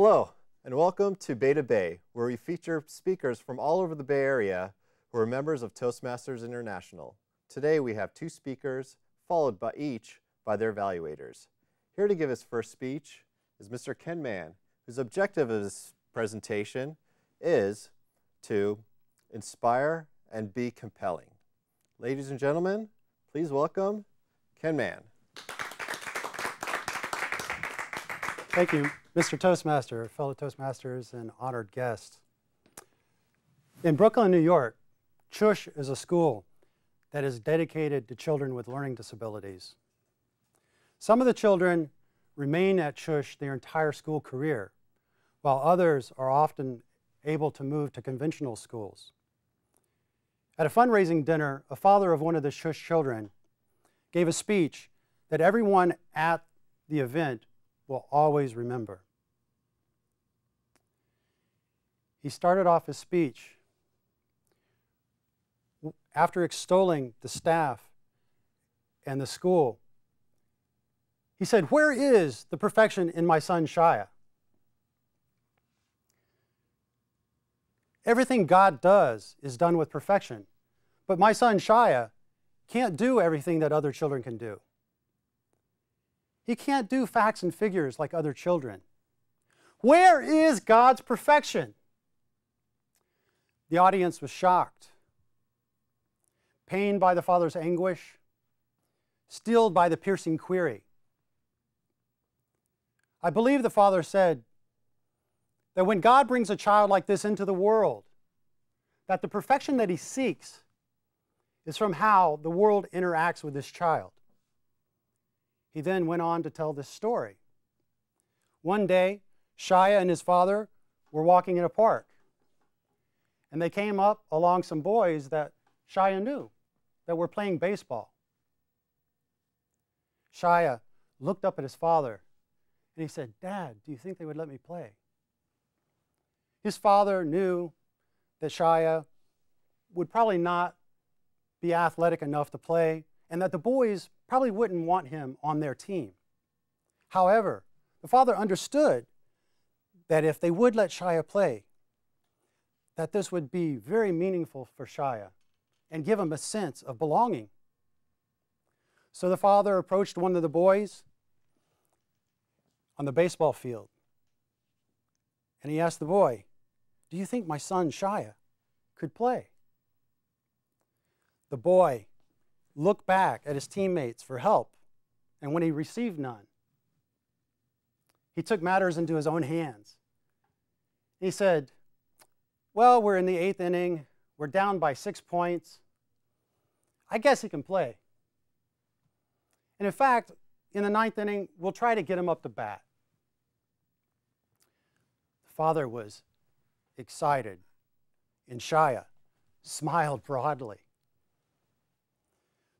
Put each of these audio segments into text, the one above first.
Hello, and welcome to Bay to Bay, where we feature speakers from all over the Bay Area who are members of Toastmasters International. Today we have two speakers, followed by each by their evaluators. Here to give his first speech is Mr. Ken Mann, whose objective of his presentation is to inspire and be compelling. Ladies and gentlemen, please welcome Ken Mann. Thank you, Mr. Toastmaster, fellow Toastmasters, and honored guests. In Brooklyn, New York, Chush is a school that is dedicated to children with learning disabilities. Some of the children remain at Chush their entire school career, while others are often able to move to conventional schools. At a fundraising dinner, a father of one of the Chush children gave a speech that everyone at the event will always remember. He started off his speech after extolling the staff and the school. He said, "Where is the perfection in my son Shia? Everything God does is done with perfection, but my son Shia can't do everything that other children can do. He can't do facts and figures like other children. Where is God's perfection?" The audience was shocked, pained by the father's anguish, stilled by the piercing query. I believe the father said that when God brings a child like this into the world, that the perfection that he seeks is from how the world interacts with this child. He then went on to tell this story. One day, Shia and his father were walking in a park, and they came up along some boys that Shia knew that were playing baseball. Shia looked up at his father, and he said, "Dad, do you think they would let me play?" His father knew that Shia would probably not be athletic enough to play, and that the boys probably wouldn't want him on their team. However, the father understood that if they would let Shia play, that this would be very meaningful for Shia and give him a sense of belonging. So the father approached one of the boys on the baseball field, and he asked the boy, "Do you think my son Shia could play?" The boy looked back at his teammates for help, and when he received none, he took matters into his own hands. He said, "Well, we're in the 8th inning, we're down by 6 points. I guess he can play. And in fact, in the 9th inning, we'll try to get him up to bat." The father was excited, and Shia smiled broadly.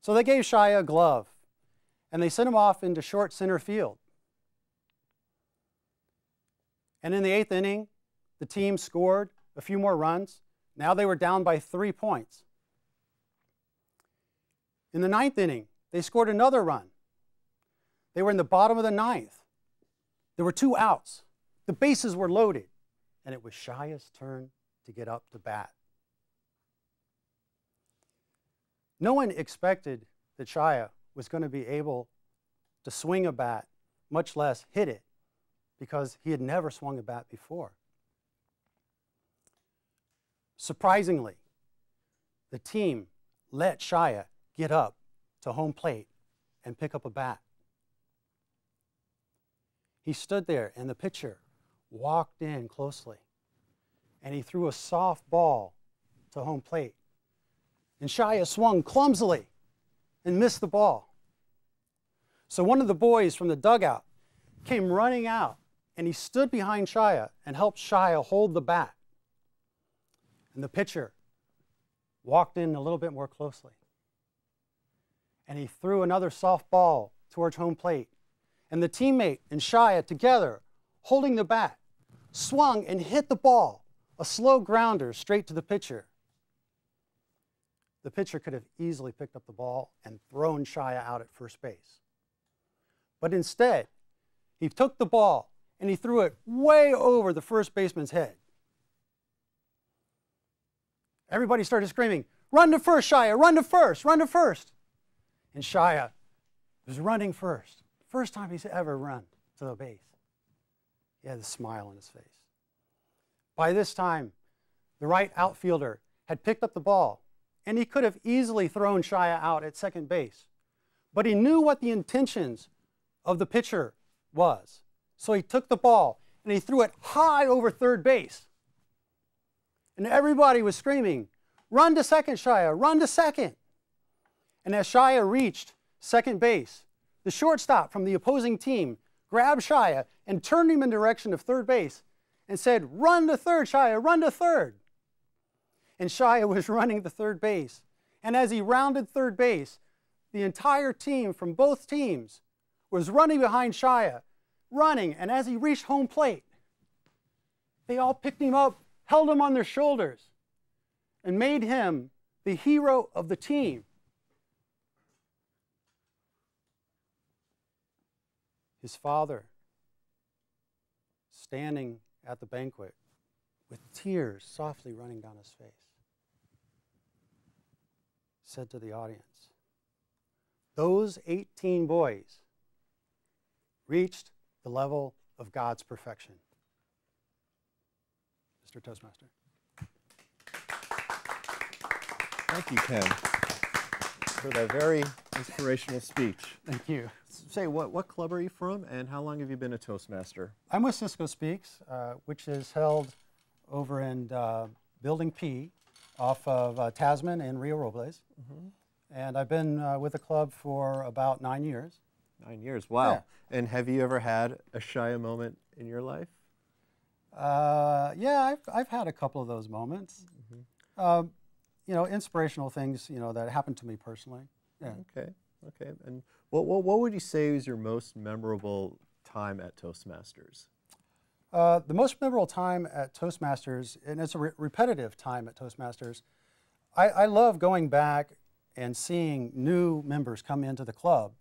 So they gave Shia a glove, and they sent him off into short center field. And in the 8th inning, the team scored a few more runs. Now they were down by 3 points. In the 9th inning, they scored another run. They were in the bottom of the 9th. There were 2 outs. The bases were loaded, and it was Shia's turn to get up to bat. No one expected that Shia was going to be able to swing a bat, much less hit it, because he had never swung a bat before. Surprisingly, the team let Shia get up to home plate and pick up a bat. He stood there, and the pitcher walked in closely, and he threw a soft ball to home plate. And Shia swung clumsily and missed the ball. So one of the boys from the dugout came running out, and he stood behind Shia and helped Shia hold the bat. And the pitcher walked in a little bit more closely, and he threw another soft ball towards home plate. And the teammate and Shia together, holding the bat, swung and hit the ball, a slow grounder straight to the pitcher. The pitcher could have easily picked up the ball and thrown Shia out at first base. But instead, he took the ball and he threw it way over the first baseman's head. Everybody started screaming, "Run to first, Shia! Run to first! Run to first!" And Shia was running first. First time he's ever run to the base. He had a smile on his face. By this time, the right outfielder had picked up the ball, and he could have easily thrown Shia out at second base. But he knew what the intentions of the pitcher was. So he took the ball, and he threw it high over third base. And everybody was screaming, "Run to second, Shia! Run to second!" And as Shia reached second base, the shortstop from the opposing team grabbed Shia and turned him in the direction of third base and said, "Run to third, Shia! Run to third!" And Shia was running to third base. And as he rounded third base, the entire team from both teams was running behind Shia, running, and as he reached home plate, they all picked him up, held him on their shoulders, and made him the hero of the team. His father, standing at the banquet with tears softly running down his face, said to the audience, "Those 18 boys reached the level of God's perfection." Mr. Toastmaster. Thank you, Ken, for that very inspirational speech. Thank you. Say, what club are you from, and how long have you been a Toastmaster? I'm with Cisco Speaks, which is held over in Building P off of Tasman and Rio Robles. Mm-hmm. And I've been with the club for about 9 years. 9 years, wow. Yeah. And have you ever had a Shia moment in your life? Yeah, I've had a couple of those moments. Mm-hmm. You know, inspirational things, you know, that happened to me personally. Yeah. Okay, okay. And what would you say is your most memorable time at Toastmasters? The most memorable time at Toastmasters, and it's a repetitive time at Toastmasters, I love going back and seeing new members come into the club.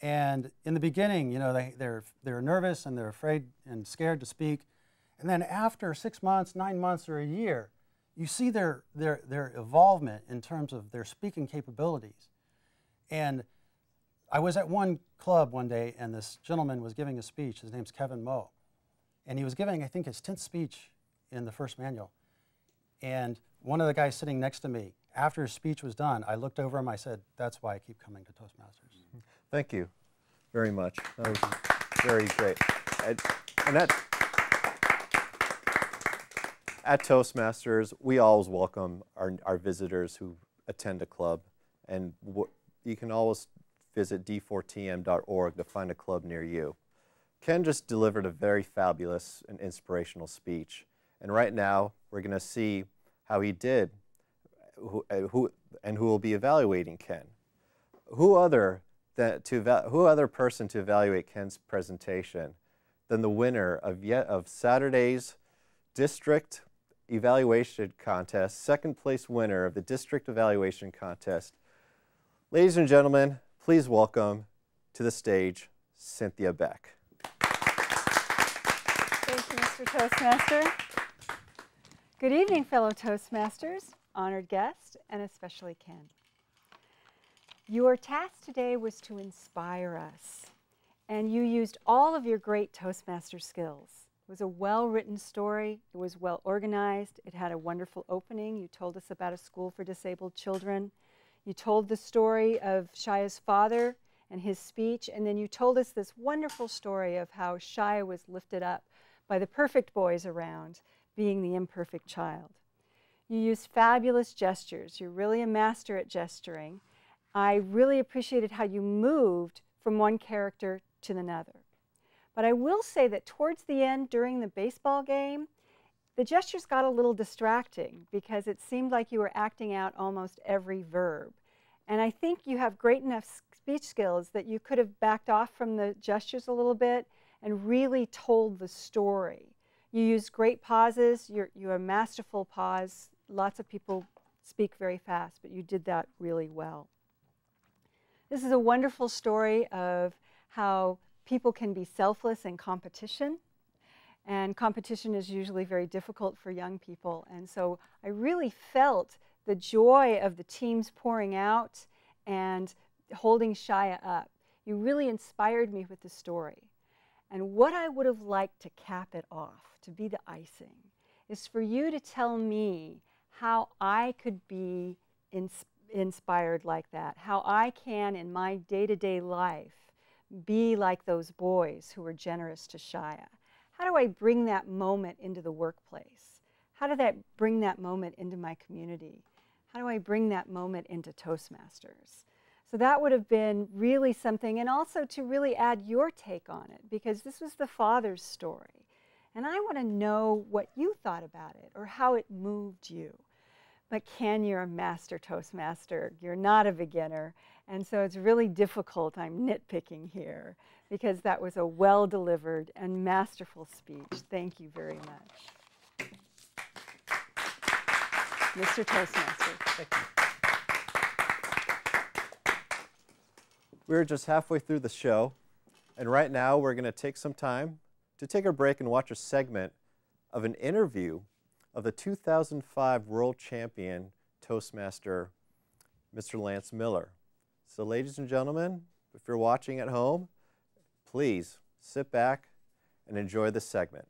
And in the beginning, you know, they're nervous and they're afraid and scared to speak. And then after 6 months, 9 months, or a year, you see their involvement in terms of their speaking capabilities. And I was at one club one day, and this gentleman was giving a speech. His name's Kevin Moe. And he was giving, I think, his 10th speech in the first manual. And one of the guys sitting next to me, after his speech was done, I looked over him, I said, "That's why I keep coming to Toastmasters." Thank you very much. That was very great. And at Toastmasters, we always welcome our visitors who attend a club. And you can always visit d4tm.org to find a club near you. Ken just delivered a very fabulous and inspirational speech. And right now, we're going to see how he did. Who will be evaluating Ken? Who other person to evaluate Ken's presentation than the winner of Saturday's district evaluation contest, second place winner of the district evaluation contest? Ladies and gentlemen, please welcome to the stage Cynthia Beck. Thank you, Mr. Toastmaster. Good evening, fellow Toastmasters, honored guests, and especially Ken. Your task today was to inspire us, and you used all of your great Toastmaster skills. It was a well-written story, it was well organized, it had a wonderful opening. You told us about a school for disabled children. You told the story of Shia's father and his speech, and then you told us this wonderful story of how Shia was lifted up by the perfect boys around, being the imperfect child. You used fabulous gestures. You're really a master at gesturing. I really appreciated how you moved from one character to another. But I will say that towards the end, during the baseball game, the gestures got a little distracting because it seemed like you were acting out almost every verb. And I think you have great enough speech skills that you could have backed off from the gestures a little bit and really told the story. You used great pauses. You're a masterful pause. Lots of people speak very fast, but you did that really well. This is a wonderful story of how people can be selfless in competition And competition is usually very difficult for young people. And so I really felt the joy of the teams pouring out and holding Shia up. You really inspired me with the story. And what I would have liked to cap it off, to be the icing, is for you to tell me how I could be inspired like that, how I can, in my day-to-day life, be like those boys who were generous to Shia. How do I bring that moment into the workplace? How do I bring that moment into my community? How do I bring that moment into Toastmasters? So that would have been really something, and also to really add your take on it, because this was the father's story. And I want to know what you thought about it or how it moved you. But Ken, you're a master Toastmaster. You're not a beginner. And so it's really difficult. I'm nitpicking here because that was a well-delivered and masterful speech. Thank you very much. Mr. Toastmaster. Thank you. We're just halfway through the show. And right now, we're going to take some time to take a break and watch a segment of an interview of the 2005 world champion Toastmaster, Mr. Lance Miller. So ladies and gentlemen, if you're watching at home, please sit back and enjoy this segment.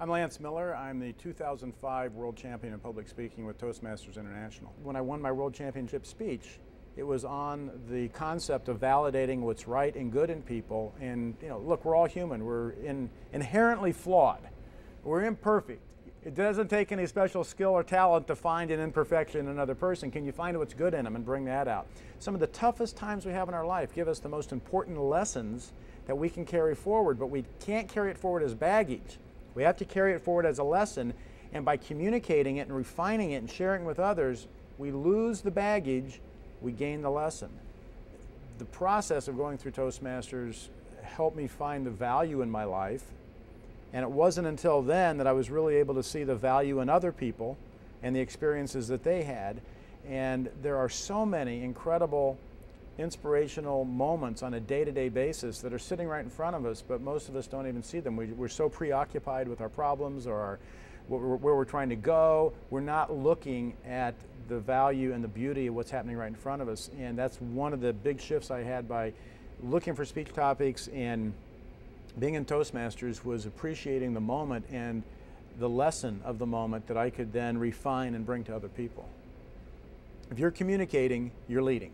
I'm Lance Miller. I'm the 2005 world champion in public speaking with Toastmasters International. When I won my world championship speech, it was on the concept of validating what's right and good in people. And you know, look, we're all human. We're inherently flawed. We're imperfect. It doesn't take any special skill or talent to find an imperfection in another person. Can you find what's good in them and bring that out? Some of the toughest times we have in our life give us the most important lessons that we can carry forward, but we can't carry it forward as baggage. We have to carry it forward as a lesson, and by communicating it and refining it and sharing with others, we lose the baggage, we gain the lesson. The process of going through Toastmasters helped me find the value in my life. And it wasn't until then that I was really able to see the value in other people and the experiences that they had. And there are so many incredible, inspirational moments on a day-to-day basis that are sitting right in front of us, but most of us don't even see them. We're so preoccupied with our problems or where we're trying to go. We're not looking at the value and the beauty of what's happening right in front of us. And that's one of the big shifts I had by looking for speech topics and being in Toastmasters was appreciating the moment and the lesson of the moment that I could then refine and bring to other people. If you're communicating, you're leading.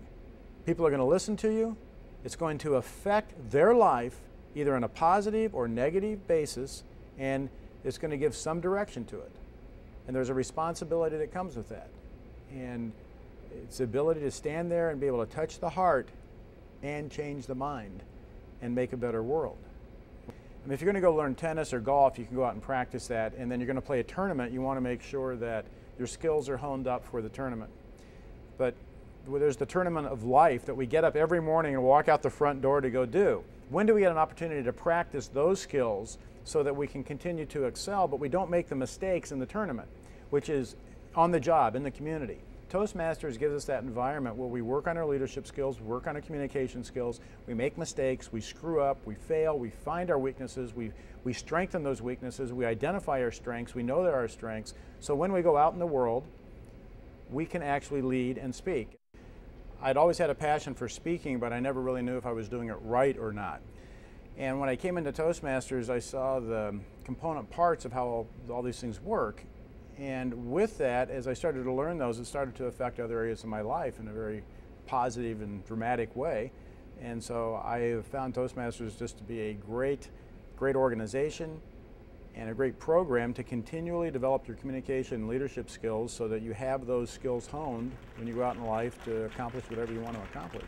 People are going to listen to you. It's going to affect their life either on a positive or negative basis, and it's going to give some direction to it. And there's a responsibility that comes with that. And it's the ability to stand there and be able to touch the heart and change the mind and make a better world. I mean, if you're going to go learn tennis or golf, you can go out and practice that, and then you're going to play a tournament. You want to make sure that your skills are honed up for the tournament. But there's the tournament of life that we get up every morning and walk out the front door to go do. When do we get an opportunity to practice those skills so that we can continue to excel, but we don't make the mistakes in the tournament, which is on the job, in the community? Toastmasters gives us that environment where we work on our leadership skills, work on our communication skills, we make mistakes, we screw up, we fail, we find our weaknesses, we strengthen those weaknesses, we identify our strengths, we know they're our strengths, so when we go out in the world, we can actually lead and speak. I'd always had a passion for speaking, but I never really knew if I was doing it right or not. And when I came into Toastmasters, I saw the component parts of how all these things work. And with that, as I started to learn those, it started to affect other areas of my life in a very positive and dramatic way. And so I have found Toastmasters just to be a great, great organization and a great program to continually develop your communication and leadership skills so that you have those skills honed when you go out in life to accomplish whatever you want to accomplish.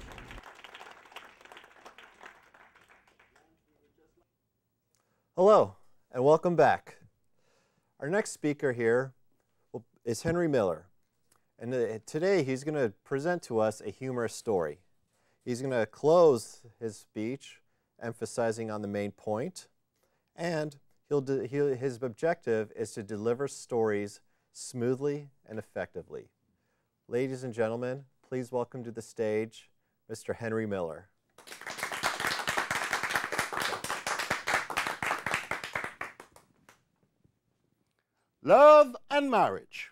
Hello, and welcome back. Our next speaker here is Henry Miller, and today he's going to present to us a humorous story. He's going to close his speech emphasizing on the main point, and his objective is to deliver stories smoothly and effectively. Ladies and gentlemen, please welcome to the stage Mr. Henry Miller. Love and marriage,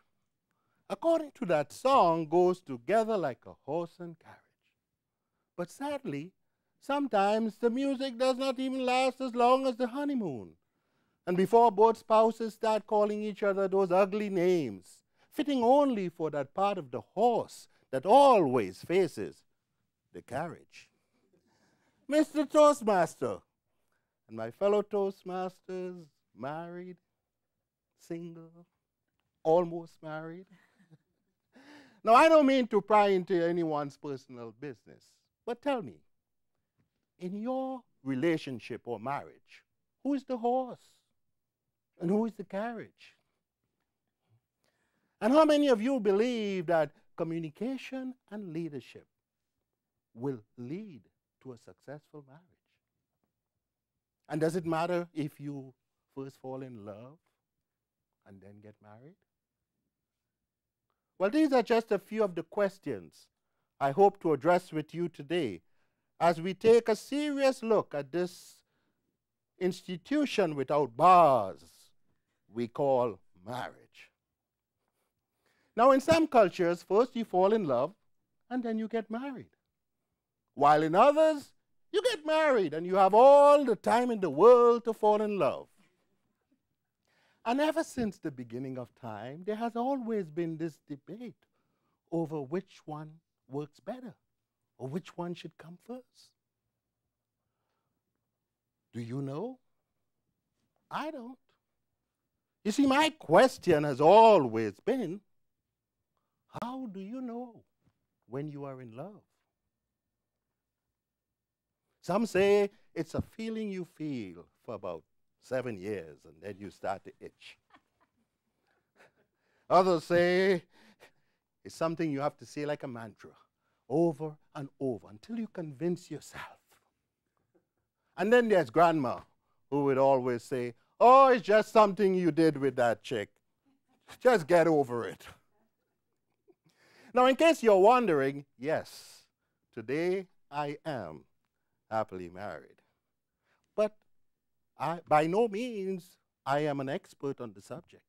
according to that song, goes together like a horse and carriage. But sadly, sometimes the music does not even last as long as the honeymoon. And before both spouses start calling each other those ugly names, fitting only for that part of the horse that always faces the carriage. Mr. Toastmaster and my fellow Toastmasters, married, single, almost married. Now, I don't mean to pry into anyone's personal business, but tell me, in your relationship or marriage, who is the horse and who is the carriage? And how many of you believe that communication and leadership will lead to a successful marriage? And does it matter if you first fall in love and then get married? Well, these are just a few of the questions I hope to address with you today as we take a serious look at this institution without bars we call marriage. Now, in some cultures, first you fall in love and then you get married. While in others, you get married and you have all the time in the world to fall in love. And ever since the beginning of time, there has always been this debate over which one works better or which one should come first. Do you know? I don't. You see, my question has always been, how do you know when you are in love? Some say it's a feeling you feel for about 7 years, and then you start to itch. Others say it's something you have to say like a mantra, over and over, until you convince yourself. And then there's grandma, who would always say, oh, it's just something you did with that chick. Just get over it. Now, in case you're wondering, yes, today I am happily married. But by no means, I am an expert on the subject.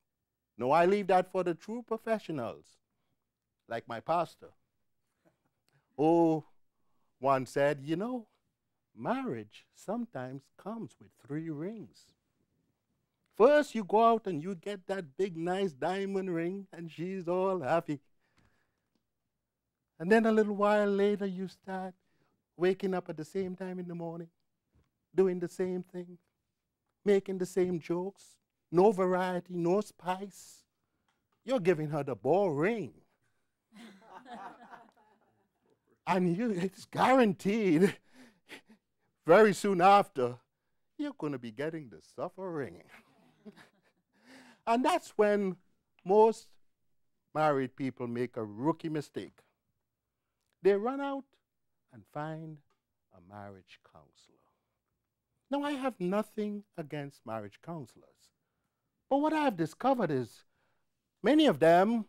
No, I leave that for the true professionals, like my pastor, who once said, you know, marriage sometimes comes with 3 rings. First, you go out and you get that big, nice diamond ring, and she's all happy. And then a little while later, you start waking up at the same time in the morning, doing the same thing, making the same jokes, no variety, no spice. You're giving her the boring. And it's guaranteed very soon after, you're going to be getting the suffering. And that's when most married people make a rookie mistake. They run out and find a marriage counselor. Now, I have nothing against marriage counselors, but what I have discovered is many of them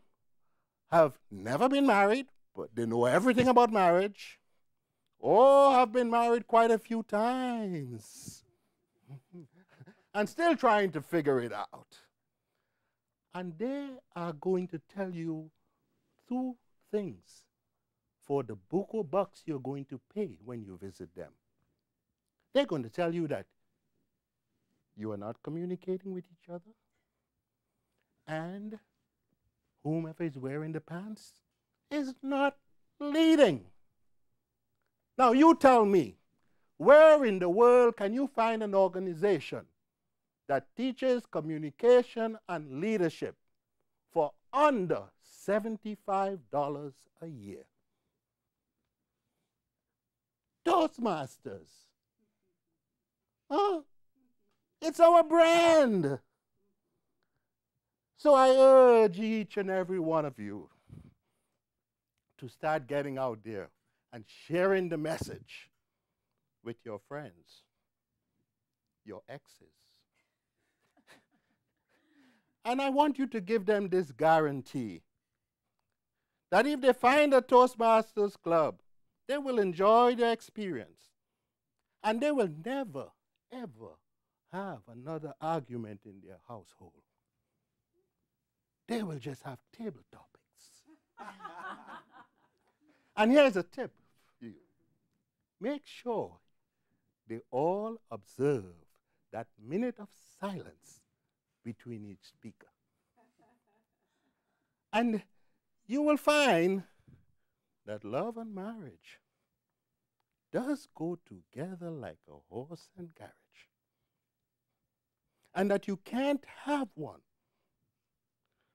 have never been married, but they know everything about marriage, or have been married quite a few times and still trying to figure it out. And they are going to tell you 2 things for the book or bucks you're going to pay when you visit them. They're going to tell you that you are not communicating with each other, and whomever is wearing the pants is not leading. Now, you tell me, where in the world can you find an organization that teaches communication and leadership for under $75 a year? Toastmasters. Huh? It's our brand. So I urge each and every one of you to start getting out there and sharing the message with your friends, your exes. And I want you to give them this guarantee that if they find a Toastmasters club, they will enjoy their experience and they will never, ever have another argument in their household. they will just have table topics. And here's a tip for you. Make sure they all observe that minute of silence between each speaker. And you will find that love and marriage does go together like a horse and carriage. And that you can't have one.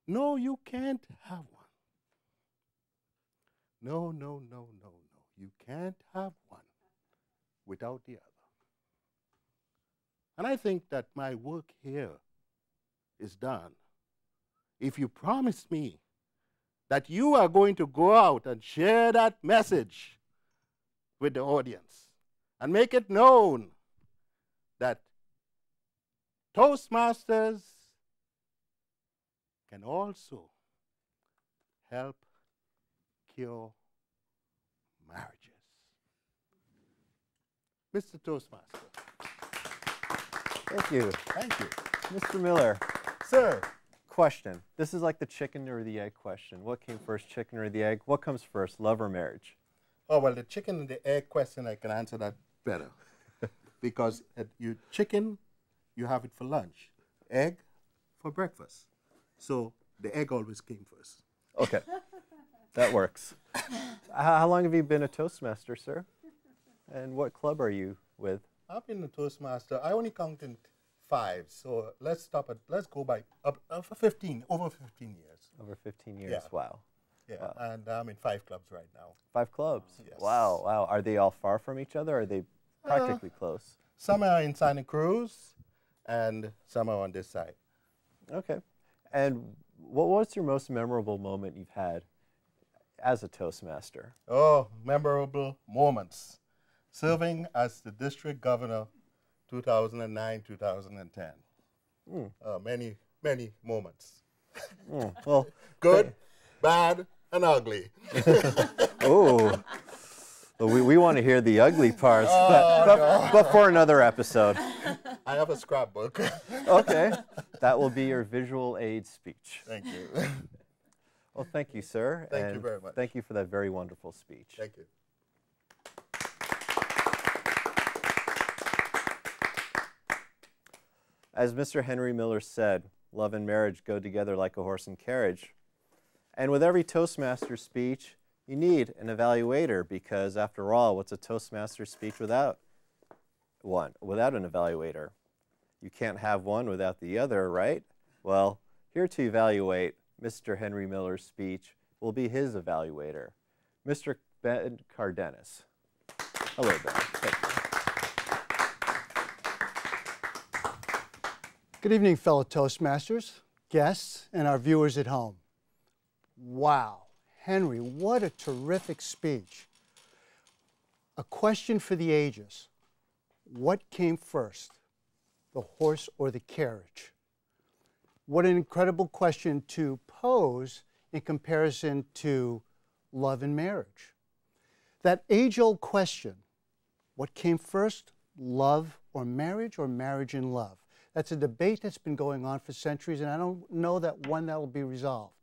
No, you can't have one. No, no, no, no, no. You can't have one without the other. And I think that my work here is done if you promise me that you are going to go out and share that message with the audience and make it known that Toastmasters can also help cure marriages. Mr. Toastmaster. Thank you. Thank you. Mr. Miller. Sir. Question. This is like the chicken or the egg question. What came first, chicken or the egg? What comes first, love or marriage? Oh, well, the chicken and the egg question, I can answer that better. Because you chicken, you have it for lunch. Egg, for breakfast. So the egg always came first. Okay. That works. How long have you been a Toastmaster, sir? And what club are you with? I've been a Toastmaster. I only counted 5, so let's go by 15, over 15 years. Over 15 years, yeah. Wow. Yeah, wow. And I'm in 5 clubs right now. 5 clubs? Yes. Wow, wow. Are they all far from each other, or are they practically close? Some are in Santa Cruz, and some are on this side. Okay. And what was your most memorable moment you've had as a Toastmaster? Oh, memorable moments. Serving as the district governor 2009-2010. Many, many moments. Well, good, bad, and ugly. Oh, well, we want to hear the ugly parts, but for another episode. I have a scrapbook. Okay, that will be your visual aid speech. Thank you. Well, thank you, sir. Thank you very much. Thank you for that very wonderful speech. Thank you. As Mr. Henry Miller said, love and marriage go together like a horse and carriage. And with every Toastmaster speech, you need an evaluator, because after all, what's a Toastmaster speech without one, without an evaluator? You can't have one without the other, right? Well, here to evaluate Mr. Henry Miller's speech will be his evaluator, Mr. Ben Cardenas. Hello, Ben. Thank you. Good evening, fellow Toastmasters, guests, and our viewers at home. Wow, Henry, what a terrific speech. A question for the ages. What came first, the horse or the carriage? What an incredible question to pose in comparison to love and marriage. That age-old question, what came first, love or marriage and love? That's a debate that's been going on for centuries, and I don't know that one that will be resolved.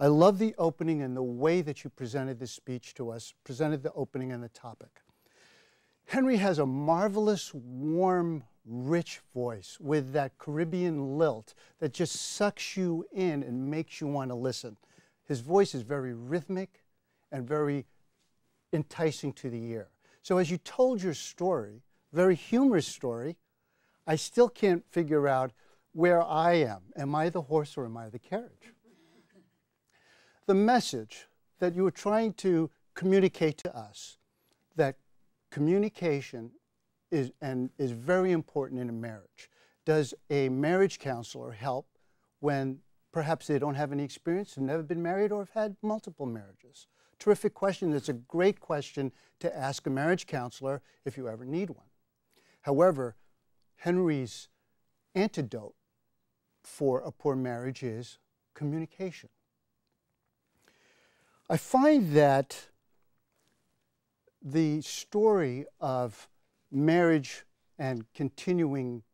I love the opening and the way that you presented this speech to us, presented the opening and the topic. Henry has a marvelous, warm, rich voice with that Caribbean lilt that just sucks you in and makes you want to listen. His voice is very rhythmic and very enticing to the ear. So as you told your story, very humorous story, I still can't figure out where I am. Am I the horse or am I the carriage? The message that you were trying to communicate to us, that communication is very important in a marriage. Does a marriage counselor help when perhaps they don't have any experience, have never been married, or have had multiple marriages? Terrific question. That's a great question to ask a marriage counselor if you ever need one. However, Henry's antidote for a poor marriage is communication. I find that the story of marriage and continuing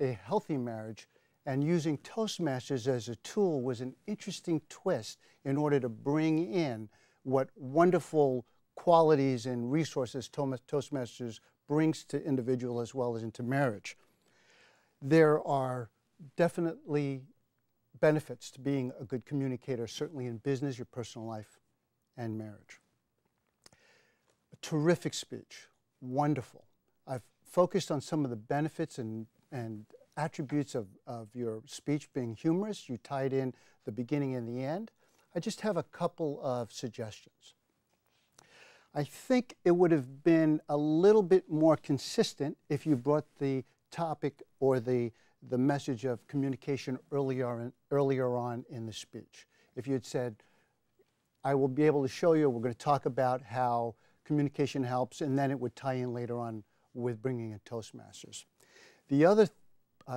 a healthy marriage and using Toastmasters as a tool was an interesting twist in order to bring in what wonderful qualities and resources Toastmasters brings to individual as well as into marriage. There are definitely benefits to being a good communicator, certainly in business, your personal life, and marriage. A terrific speech, wonderful. I've focused on some of the benefits and attributes of your speech being humorous. You tied in the beginning and the end. I just have a couple of suggestions. I think it would have been a little bit more consistent if you brought the topic or the message of communication earlier on in the speech. If you had said, I will be able to show you, we're going to talk about how communication helps, and then it would tie in later on with bringing in Toastmasters. The other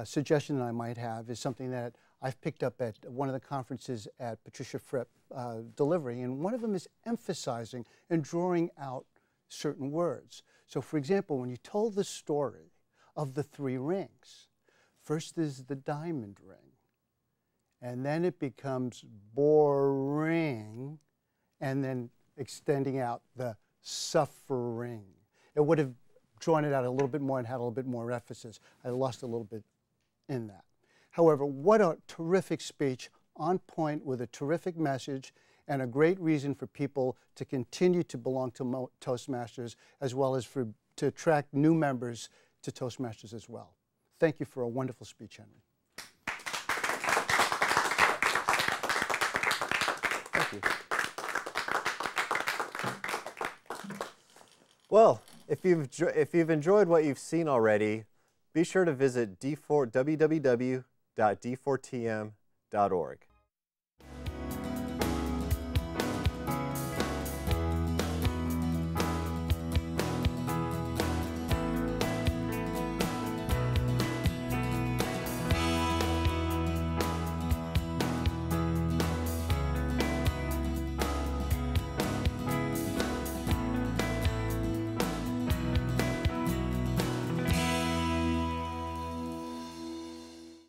suggestion that I might have is something that I've picked up at one of the conferences at Patricia Fripp delivery, and one of them is emphasizing and drawing out certain words. So for example, when you told the story of the three rings, first is the diamond ring, and then it becomes boring, and then extending out the suffering. It would have drawn it out a little bit more and had a little bit more emphasis. I lost a little bit in that. However, what a terrific speech, on point with a terrific message and a great reason for people to continue to belong to Toastmasters, as well as to attract new members to Toastmasters as well. Thank you for a wonderful speech, Henry. Thank you. Well, if you've enjoyed what you've seen already, be sure to visit www.d4tm.org.